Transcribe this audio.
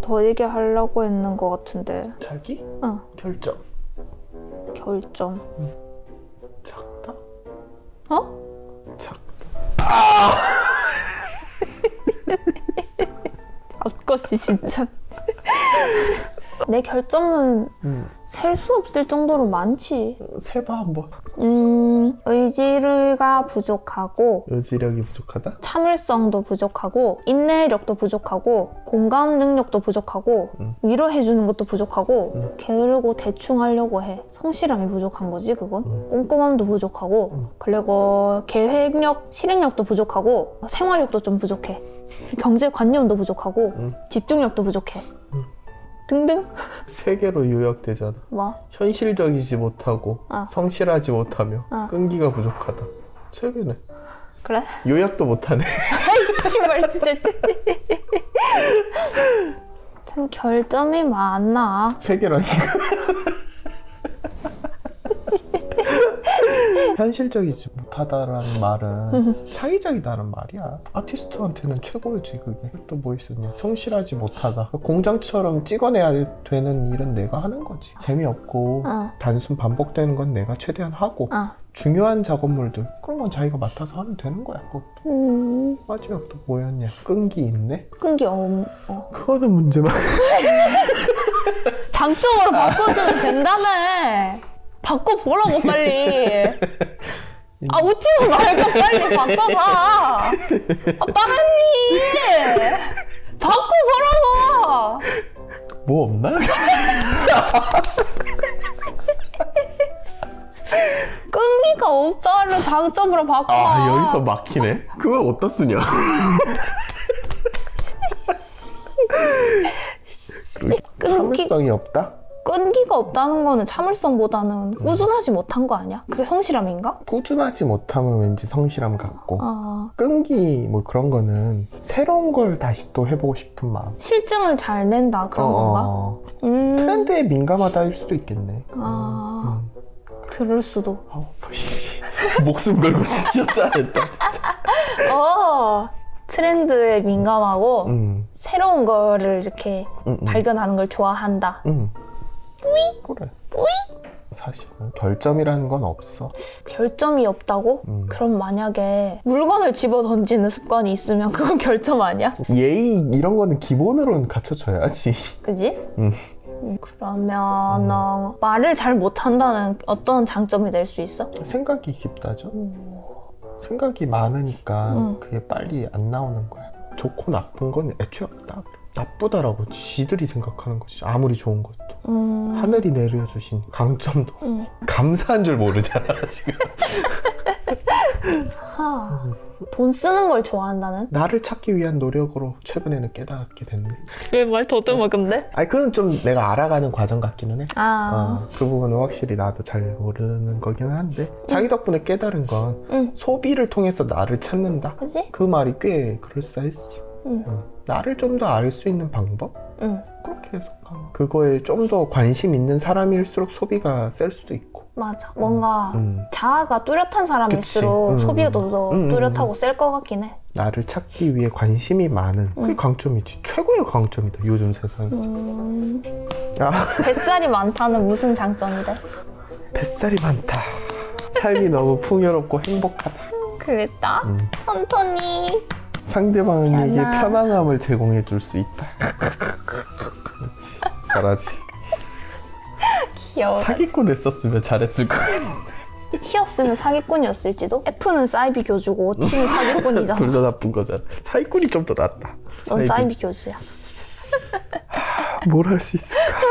더 얘기하려고 했는 것 같은데. 자기? 응. 결점. 결점. 작다? 어? 작다. 아! 앞것이 진짜. 내 결점은 셀 수 없을 정도로 많지. 세봐 한번. 의지가 부족하고. 의지력이 부족하다? 참을성도 부족하고, 인내력도 부족하고, 공감 능력도 부족하고, 위로해주는 것도 부족하고, 게으르고 대충 하려고 해. 성실함이 부족한 거지 그건. 꼼꼼함도 부족하고, 그리고 계획력, 실행력도 부족하고, 생활력도 좀 부족해. 경제관념도 부족하고, 집중력도 부족해. 등등? 세 개로 요약되잖아. 뭐? 현실적이지 못하고, 성실하지 못하며, 끈기가 부족하다. 세 개네. 그래? 요약도 못하네. 아이씨, 말 진짜. 참 결점이 많아. 세 개라니까. 현실적이지 못하다라는 말은 창의적이다는 말이야. 아티스트한테는 최고지 그게. 또 뭐 있었냐. 성실하지 못하다. 공장처럼 찍어내야 되는 일은 내가 하는 거지. 재미없고 단순 반복되는 건 내가 최대한 하고, 중요한 작업물들 그런 건 자기가 맡아서 하면 되는 거야. 그것도. 마지막 또 뭐였냐. 끈기 있네? 끈기 그거는 문제만. 장점으로 바꿔주면 된다며. 바꿔보라고 빨리. 아 웃지도 말고 빨리 바꿔봐. 아 빨리 바꿔보라고. 뭐 없나? 끈기가 없다를 장점으로 바꿔. 아 여기서 막히네. 그걸 어디다 쓰냐. 참을성이 없다? 끈기가 없다는 거는 참을성보다는 꾸준하지 못한 거 아니야? 그게 성실함인가? 꾸준하지 못함은 왠지 성실함 같고, 끈기 뭐 그런 거는 새로운 걸 다시 또 해보고 싶은 마음. 실증을 잘 낸다 그런 건가? 트렌드에 민감하다 할 수도 있겠네. 그럴 수도. 목숨 걸고 진짜 잘했다. 트렌드에 민감하고 새로운 거를 이렇게 발견하는 걸 좋아한다. 뿌이? 그래. 뿌이? 사실은 결점이라는 건 없어. 결점이 없다고? 그럼 만약에 물건을 집어 던지는 습관이 있으면 그건 결점 아니야? 예의 이런 거는 기본으로는 갖춰줘야지. 그지? 그러면 말을 잘 못한다는 어떤 장점이 될 수 있어? 생각이 깊다죠. 생각이 많으니까 그게 빨리 안 나오는 거야. 좋고 나쁜 건 애초에 없다. 나쁘다라고 지들이 생각하는 거지. 아무리 좋은 것도. 하늘이 내려주신 강점도 감사한 줄 모르잖아 지금. 돈 쓰는 걸 좋아한다는? 나를 찾기 위한 노력으로 최근에는 깨닫게 됐네. 왜 말 더듬어근데? 아니 그건 좀 내가 알아가는 과정 같기는 해. 그 부분은 확실히 나도 잘 모르는 거긴 한데 자기 덕분에 깨달은 건 소비를 통해서 나를 찾는다. 그치? 그 말이 꽤 그럴싸했어. 나를 좀 더 알 수 있는 방법? 그렇게 해석하면 그거에 좀 더 관심 있는 사람일수록 소비가 셀 수도 있고. 맞아. 뭔가 자아가 뚜렷한 사람일수록 소비가 더 뚜렷하고 셀 것 같긴 해. 나를 찾기 위해 관심이 많은 그게 강점이지. 최고의 강점이다 요즘 세상에서. 뱃살이 많다는 무슨 장점이 돼? 뱃살이 많다. 삶이 너무 풍요롭고 행복하다. 그랬다? 천천히 상대방에게 편안함을 제공해 줄 수 있다. 그렇지. 잘하지. 귀여워. 사기꾼 했었으면 잘했을 거야. T였으면 사기꾼이었을지도? F는 사이비 교주고 T는 사기꾼이잖아. 둘 다 나쁜 거잖아. 사기꾼이 좀 더 낫다. 넌 사이비 교주야. 뭘 할 수 있을까?